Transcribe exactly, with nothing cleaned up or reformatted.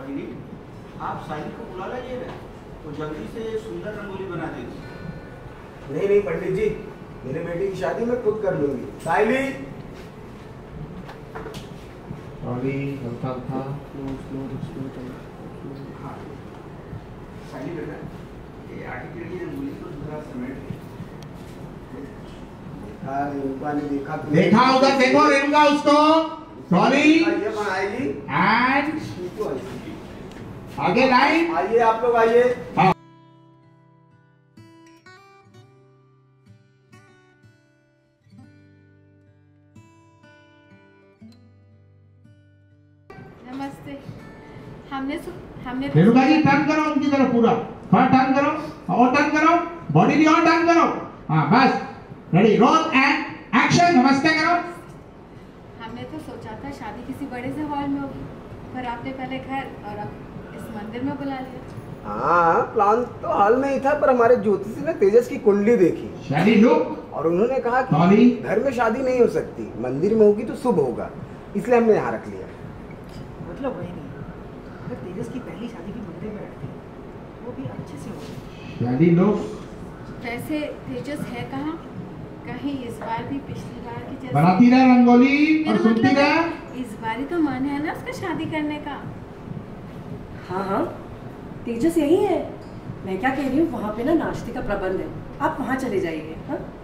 भाई आप साहिल को बुला लीजिएगा तो जल्दी से सुंदर रंगोली बना देगी। नहीं नहीं पंडित जी, मेरे बेटे की शादी मैं खुद कर लूंगी। साहिली सॉरी गलता था। हाँ साहिली बेटा, ये आर्टिकल की रंगोली को थोड़ा समेट। रेणुका ने देखा देखा उधर देखो रेणुका उसको। सॉरी ये बनाएगी एंड आगे लाइन। आइए आप लोग आइए। हाँ नमस्ते। हमने हमने रेणुका जी टर्न करो उनकी तरफ पूरा। हाँ टर्न करो और टर्न करो बॉडी भी और टर्न करो। हाँ बस रेडी रोल एंड एक्शन। नमस्ते करो। हमने तो सोचा था शादी किसी बड़े से हॉल में होगी, पर आपने पहले घर और अब इस मंदिर में बुला लिया। हाँ प्लान तो हॉल में ही था, पर हमारे ज्योतिषी ने तेजस की कुंडली देखी शादी लुक और उन्होंने कहा कि घर में शादी नहीं हो सकती, मंदिर में होगी तो शुभ होगा, इसलिए हमने यहाँ रख लिया। मतलब वही नहीं, अगर तेजस की पहली शादी भी मंदिर में रखती वो भी अच्छे से होगी शादी लुक। वैसे तेजस है कहाँ? कहीं इस बार भी पिछली बार की जैसे बनाती रहे रंगोली और सुनती रहे। इस बार ही तो मन है ना उसका शादी करने का। हाँ हाँ तेजस यही है। मैं क्या कह रही हूँ, वहाँ पे ना नाश्ते का प्रबंध है, आप वहाँ चले जाइए। हाँ